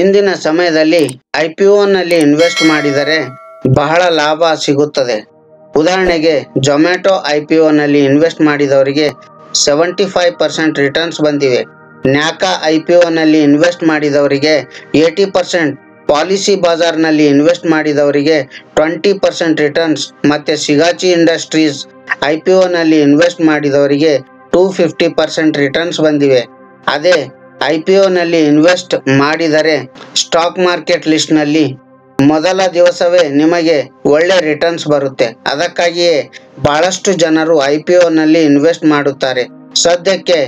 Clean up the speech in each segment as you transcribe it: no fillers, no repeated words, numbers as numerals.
ಇಂದಿನ ಸಮಯದಲ್ಲಿ IPO ನಲ್ಲಿ ಇನ್ವೆಸ್ಟ್ ಮಾಡಿದರೆ ಬಹಳ ಲಾಭ ಸಿಗುತ್ತದೆ। ಉದಾಹರಣೆಗೆ Zomato IPO ನಲ್ಲಿ ಇನ್ವೆಸ್ಟ್ ಮಾಡಿದವರಿಗೆ 75% ರಿಟರ್ನ್ಸ್ ಬಂದಿವೆ। ನ್ಯಾಕಾ IPO ನಲ್ಲಿ ಇನ್ವೆಸ್ಟ್ ಮಾಡಿದವರಿಗೆ 80%, ಪಾಲಿಸಿ ಬಜಾರ್ ನಲ್ಲಿ ಇನ್ವೆಸ್ಟ್ ಮಾಡಿದವರಿಗೆ 20% ರಿಟರ್ನ್ಸ್ ಮತ್ತೆ ಸಿಗಾಚಿ ಇಂಡಸ್ಟ್ರೀಸ್ IPO ನಲ್ಲಿ ಇನ್ವೆಸ್ಟ್ ಮಾಡಿದವರಿಗೆ 250% ರಿಟರ್ನ್ಸ್ ಬಂದಿವೆ। ಅದೇ IPO ನಲ್ಲಿ ಇನ್ವೆಸ್ಟ್ ಮಾಡಿದರೆ ಸ್ಟಾಕ್ ಮಾರ್ಕೆಟ್ ಲಿಸ್ಟ್ ನಲ್ಲಿ ಮೊದಲ ದಿವಸವೇ ನಿಮಗೆ ಒಳ್ಳೆ ರಿಟರ್ನ್ಸ್ ಬರುತ್ತೆ। ಅದಕ್ಕಾಗಿಯೇ ಬಹಳಷ್ಟು ಜನರು IPO ನಲ್ಲಿ ಇನ್ವೆಸ್ಟ್ ಮಾಡುತ್ತಾರೆ। ಸದ್ಯಕ್ಕೆ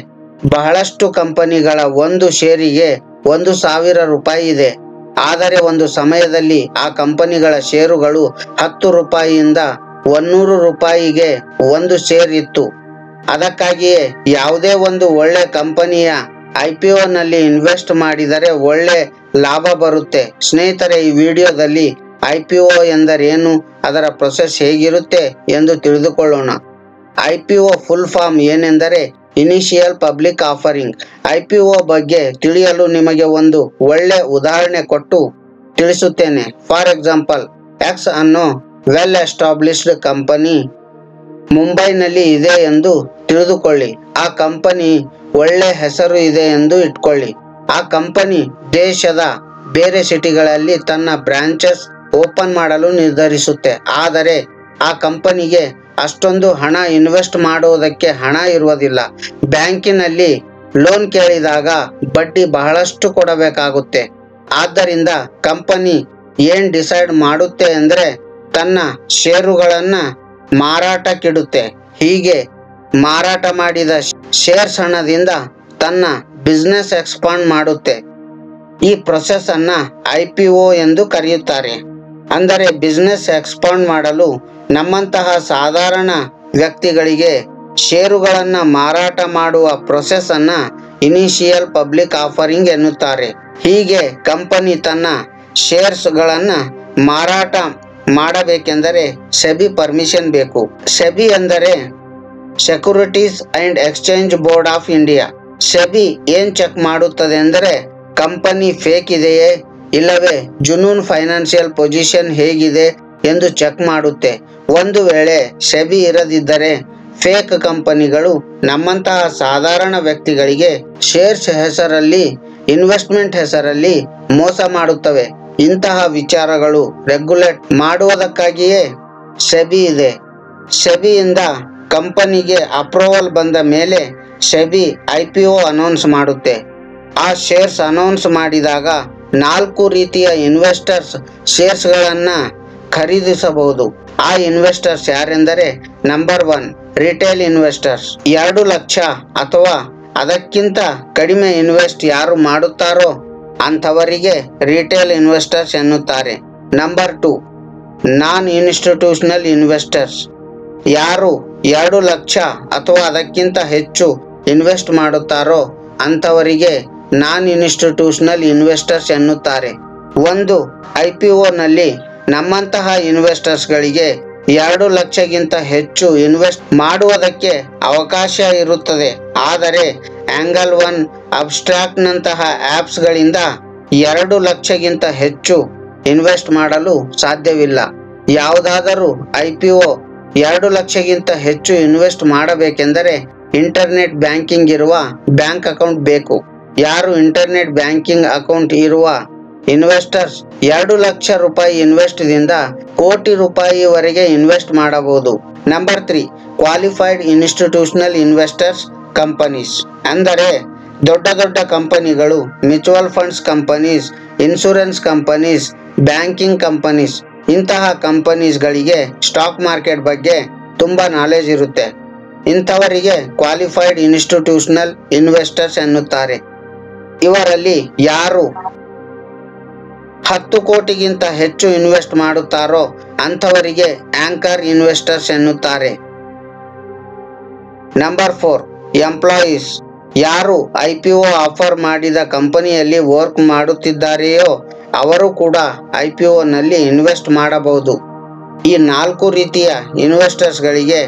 ಬಹಳಷ್ಟು ಕಂಪನಿಗಳ ಒಂದು ಶೇರಿಗೆ 1,000 ರೂಪಾಯಿ ಇದೆ, ಆದರೆ ಒಂದು ಸಮಯದಲ್ಲಿ ಆ ಕಂಪನಿಗಳ ಶೇರುಗಳು 10 ರೂಪಾಯಿಯಿಂದ 100 ರೂಪಾಯಿಗೆ ಒಂದು ಶೇರ್ ಇತ್ತು। ಅದಕ್ಕಾಗಿಯೇ ಯಾವುದೇ ಒಂದು ಒಳ್ಳೆ ಕಂಪನಿಯ IPO ನಲ್ಲಿ ಇನ್ವೆಸ್ಟ್ ಮಾಡಿದರೆ ಒಳ್ಳೆ ಲಾಭ ಬರುತ್ತೆ। ಸ್ನೇಹಿತರೆ, ಈ ವಿಡಿಯೋದಲ್ಲಿ IPO ಎಂದರೇನು, ಅದರ ಪ್ರೊಸೆಸ್ ಹೇಗಿರುತ್ತೆ ಎಂದು ತಿಳಿದುಕೊಳ್ಳೋಣ। IPO ಫುಲ್ ಫಾರ್ಮ್ ಏನೆಂದರೆ ಇನಿಷಿಯಲ್ ಪಬ್ಲಿಕ್ ಆಫರಿಂಗ್। IPO ಬಗ್ಗೆ ತಿಳಿಯಲು ನಿಮಗೆ ಒಂದು ಒಳ್ಳೆ ಉದಾಹರಣೆ ಕೊಟ್ಟು ತಿಳಿಸುತ್ತೇನೆ। ಫಾರ್ ಎಕ್ಸಾಂಪಲ್, ಎಕ್ಸ್ ಅನ್ನೋ ವೆಲ್ ಎಸ್ಟಾಬ್ಲಿಷ್ಡ್ ಕಂಪನಿ ಮುಂಬೈನಲ್ಲಿ ಇದೆ ಎಂದು ತಿಳಿದುಕೊಳ್ಳಿ। ಆ ಕಂಪನಿ ಒಳ್ಳೆ ಹೆಸರು ಇದೆ ಎಂದು ಇಟ್ಕೊಳ್ಳಿ। ಆ ಕಂಪನಿ ದೇಶದ ಬೇರೆ ಸಿಟಿಗಳಲ್ಲಿ ತನ್ನ ಬ್ರಾಂಚಸ್ ಓಪನ್ ಮಾಡಲು ನಿರ್ಧರಿಸುತ್ತೆ, ಆದರೆ ಆ ಕಂಪನಿಗೆ ಅಷ್ಟೊಂದು ಹಣ ಇನ್ವೆಸ್ಟ್ ಮಾಡೋದಕ್ಕೆ ಹಣ ಇರುವುದಿಲ್ಲ। ಬ್ಯಾಂಕಿನಲ್ಲಿ ಲೋನ್ ಕೇಳಿದಾಗ ಬಡ್ಡಿ ಬಹಳಷ್ಟು ಕೊಡಬೇಕಾಗುತ್ತೆ। ಆದ್ದರಿಂದ ಕಂಪನಿ ಏನು ಡಿಸೈಡ್ ಮಾಡುತ್ತೆ ಅಂದರೆ ತನ್ನ ಷೇರುಗಳನ್ನು ಮಾರಾಟಕ್ಕಿಡುತ್ತೆ। ಹೀಗೆ ಮಾರಾಟ ಮಾಡಿದ ಶೇರ್ಸ್ ಹಣದಿಂದ ತನ್ನ ಬಿಸ್ನೆಸ್ ಎಕ್ಸ್ಪಾಂಡ್ ಮಾಡುತ್ತೆ। ಈ ಪ್ರೊಸೆಸ್ ಅನ್ನು IPO ಎಂದು ಕರೆಯುತ್ತಾರೆ। ಅಂದರೆ ಬಿಸ್ನೆಸ್ ಎಕ್ಸ್ಪಾಂಡ್ ಮಾಡಲು ನಮ್ಮಂತಹ ಸಾಧಾರಣ ವ್ಯಕ್ತಿಗಳಿಗೆ ಷೇರುಗಳನ್ನು ಮಾರಾಟ ಮಾಡುವ ಪ್ರೊಸೆಸ್ ಅನ್ನು ಇನಿಷಿಯಲ್ ಪಬ್ಲಿಕ್ ಆಫರಿಂಗ್ ಎನ್ನುತ್ತಾರೆ। ಹೀಗೆ ಕಂಪನಿ ತನ್ನ ಶೇರ್ಸ್ಗಳನ್ನು ಮಾರಾಟ ಮಾಡಬೇಕೆಂದರೆ SEBI ಪರ್ಮಿಷನ್ ಬೇಕು। SEBI ಅಂದರೆ securities and exchange board of India. SEBI ಏನು ಚೆಕ್ ಮಾಡುತ್ತದೆ ಅಂದರೆ ಕಂಪನಿ ಫೇಕ್ ಇದೆಯೇ ಇಲ್ಲವೇ ಜುನೂನ್ ಫೈನಾನ್ಷಿಯಲ್ ಪೊಸಿಷನ್ ಹೇಗಿದೆ ಎಂದು ಚೆಕ್ ಮಾಡುತ್ತೆ। ಒಂದು ವೇಳೆ SEBI ಇರದಿದ್ದರೆ ಫೇಕ್ ಕಂಪನಿಗಳು ನಮ್ಮಂತಹ ಸಾಧಾರಣ ವ್ಯಕ್ತಿಗಳಿಗೆ ಶೇರ್ಸ್ ಹೆಸರಲ್ಲಿ, ಇನ್ವೆಸ್ಟ್ಮೆಂಟ್ ಹೆಸರಲ್ಲಿ ಮೋಸ ಮಾಡುತ್ತವೆ। ಇಂತಹ ವಿಚಾರಗಳು ರೆಗ್ಯುಲೇಟ್ ಮಾಡುವುದಕ್ಕಾಗಿಯೇ SEBI ಇದೆ। SEBI ಇಂದ ಕಂಪನಿಗೆ ಅಪ್ರೂವಲ್ ಬಂದ ಮೇಲೆ SEBI IPO ಅನೌನ್ಸ್ ಮಾಡುತ್ತೆ। ಆ ಶೇರ್ಸ್ ಅನೌನ್ಸ್ ಮಾಡಿದಾಗ 4 ರೀತಿಯ ಇನ್ವೆಸ್ಟರ್ಸ್ ಶೇರ್ಸ್ಗಳನ್ನು ಖರೀದಿಸಬಹುದು। ಆ ಇನ್ವೆಸ್ಟರ್ಸ್ ಯಾರೆಂದರೆ ನಂಬರ್ 1 ರಿಟೇಲ್ ಇನ್ವೆಸ್ಟರ್ಸ್। 2 ಲಕ್ಷ ಅಥವಾ ಅದಕ್ಕಿಂತ ಕಡಿಮೆ ಇನ್ವೆಸ್ಟ್ ಯಾರು ಮಾಡುತ್ತಾರೋ ಅಂಥವರಿಗೆ ರಿಟೇಲ್ ಇನ್ವೆಸ್ಟರ್ಸ್ ಎನ್ನುತ್ತಾರೆ। ನಂಬರ್ 2 ನಾನ್ ಇನ್ಸ್ಟಿಟ್ಯೂಷನಲ್ ಇನ್ವೆಸ್ಟರ್ಸ್, ಯಾರು 2 ಲಕ್ಷ ಅಥವಾ ಅದಕ್ಕಿಂತ ಹೆಚ್ಚು ಇನ್ವೆಸ್ಟ್ ಮಾಡುತ್ತಾರೋ ಅಂಥವರಿಗೆ ನಾನ್ ಇನ್ಸ್ಟಿಟ್ಯೂಷನಲ್ ಇನ್ವೆಸ್ಟರ್ಸ್ ಎನ್ನುತ್ತಾರೆ। ಒಂದು IPO ನಲ್ಲಿ ನಮ್ಮಂತಹ ಇನ್ವೆಸ್ಟರ್ಸ್ಗಳಿಗೆ 2 ಲಕ್ಷಗಿಂತ ಹೆಚ್ಚು ಇನ್ವೆಸ್ಟ್ ಮಾಡುವುದಕ್ಕೆ ಅವಕಾಶ ಇರುತ್ತದೆ, ಆದರೆ Angle 1, ಅಬ್ಸ್ಟ್ರಾಕ್ಟ್ ನಂತಹ ಆಪ್ಸ್ಗಳಿಂದ 2 ಲಕ್ಷಗಿಂತ ಹೆಚ್ಚು ಇನ್ವೆಸ್ಟ್ ಮಾಡಲು ಸಾಧ್ಯವಿಲ್ಲ। ಯಾವುದಾದರೂ IPO 2 ಲಕ್ಷಗಿಂತ ಹೆಚ್ಚು ಇನ್ವೆಸ್ಟ್ ಮಾಡಬೇಕೆಂದರೆ ಇಂಟರ್ನೆಟ್ ಬ್ಯಾಂಕಿಂಗ್ ಇರುವ ಬ್ಯಾಂಕ್ ಅಕೌಂಟ್ ಬೇಕು। ಯಾರು ಇಂಟರ್ನೆಟ್ ಬ್ಯಾಂಕಿಂಗ್ ಅಕೌಂಟ್ ಇರುವ ಇನ್ವೆಸ್ಟರ್ಸ್ 2 ಲಕ್ಷ ರೂಪಾಯಿ ಇನ್ವೆಸ್ಟ್ದಿಂದ ಕೋಟಿ ರೂಪಾಯಿವರೆಗೆ ಇನ್ವೆಸ್ಟ್ ಮಾಡಬಹುದು। Number 3 qualified institutional investors companies, ಅಂದರೆ ದೊಡ್ಡ ದೊಡ್ಡ ಕಂಪನಿಗಳು, mutual funds companies, insurance companies, banking companies, ಇಂತಹ ಕಂಪನೀಸ್ಗಳಿಗೆ ಸ್ಟಾಕ್ ಮಾರ್ಕೆಟ್ ಬಗ್ಗೆ ತುಂಬ ನಾಲೆಜ್ ಇರುತ್ತೆ। ಇಂಥವರಿಗೆ ಕ್ವಾಲಿಫೈಡ್ ಇನ್ಸ್ಟಿಟ್ಯೂಷನಲ್ ಇನ್ವೆಸ್ಟರ್ಸ್ ಎನ್ನುತ್ತಾರೆ। ಇವರಲ್ಲಿ ಯಾರು 10 ಕೋಟಿಗಿಂತ ಹೆಚ್ಚು ಇನ್ವೆಸ್ಟ್ ಮಾಡುತ್ತಾರೋ ಅಂಥವರಿಗೆ ಆಂಕರ್ ಇನ್ವೆಸ್ಟರ್ಸ್ ಎನ್ನುತ್ತಾರೆ। ನಂಬರ್ 4 ಎಂಪ್ಲಾಯೀಸ್, ಯಾರು IPO ಆಫರ್ ಮಾಡಿದ ಕಂಪನಿಯಲ್ಲಿ ವರ್ಕ್ ಮಾಡುತ್ತಿದ್ದಾರೆಯೋ ಅವರು ಕೂಡ IPO ನಲ್ಲಿ ಇನ್ವೆಸ್ಟ್ ಮಾಡಬಹುದು। ಈ 4 ರೀತಿಯ ಇನ್ವೆಸ್ಟರ್ಸ್ಗಳಿಗೆ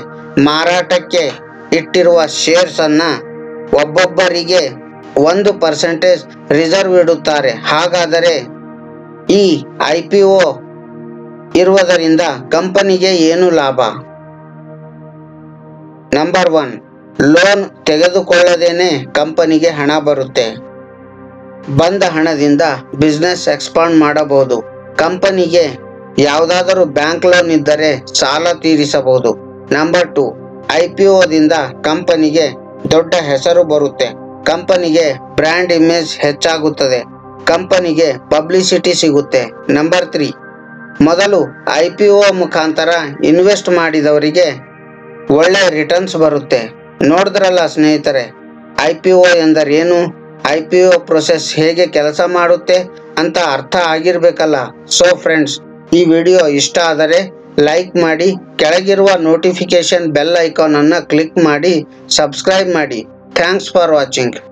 ಮಾರಾಟಕ್ಕೆ ಇಟ್ಟಿರುವ ಶೇರ್ಸನ್ನು ಒಬ್ಬೊಬ್ಬರಿಗೆ 1% ರಿಸರ್ವ್ ಇಡುತ್ತಾರೆ. ಹಾಗಾದರೆ ಈ IPO ಇರುವುದರಿಂದ ಕಂಪನಿಗೆ ಏನು ಲಾಭ? ನಂಬರ್ 1, ಲೋನ್ ತೆಗೆದುಕೊಳ್ಳದೇನೆ ಕಂಪನಿಗೆ ಹಣ ಬರುತ್ತೆ. ಬಂದ ಹಣದಿಂದ ಬಿಸ್ನೆಸ್ ಎಕ್ಸ್ಪಾಂಡ್ ಮಾಡಬಹುದು. ಕಂಪನಿಗೆ ಯಾವುದಾದರೂ ಬ್ಯಾಂಕ್ ಲೋನ್ ಇದ್ದರೆ ಸಾಲ ತೀರಿಸಬಹುದು. ನಂಬರ್ 2, IPOದಿಂದ ಕಂಪನಿಗೆ ದೊಡ್ಡ ಹೆಸರು ಬರುತ್ತೆ. ಕಂಪನಿಗೆ ಬ್ರ್ಯಾಂಡ್ ಇಮೇಜ್ ಹೆಚ್ಚಾಗುತ್ತದೆ. ಕಂಪನಿಗೆ ಪಬ್ಲಿಸಿಟಿ ಸಿಗುತ್ತೆ. ನಂಬರ್ 3, ಮೊದಲು IPO ಮುಖಾಂತರ ಇನ್ವೆಸ್ಟ್ ಮಾಡಿದವರಿಗೆ ಒಳ್ಳೆ ರಿಟರ್ನ್ಸ್ ಬರುತ್ತೆ. ನೋಡಿದ್ರಲ್ಲ ಸ್ನೇಹಿತರೆ, IPO ಎಂದರೇನು, IPO ಪ್ರೋಸೆಸ್ ಹೇಗೆ ಕೆಲಸ ಮಾಡುತ್ತೆ ಅಂತ ಅರ್ಥ ಆಗಿರಬೇಕಲ್ಲ. ಸೋ ಫ್ರೆಂಡ್ಸ್, ಈ ವಿಡಿಯೋ ಇಷ್ಟ ಆದರೆ ಲೈಕ್ ಮಾಡಿ, ಕೆಳಗಿರುವ ನೋಟಿಫಿಕೇಶನ್ ಬೆಲ್ ಐಕಾನ್ ಅನ್ನು ಕ್ಲಿಕ್ ಮಾಡಿ, ಸಬ್ಸ್ಕ್ರೈಬ್ ಮಾಡಿ. Thanks for watching.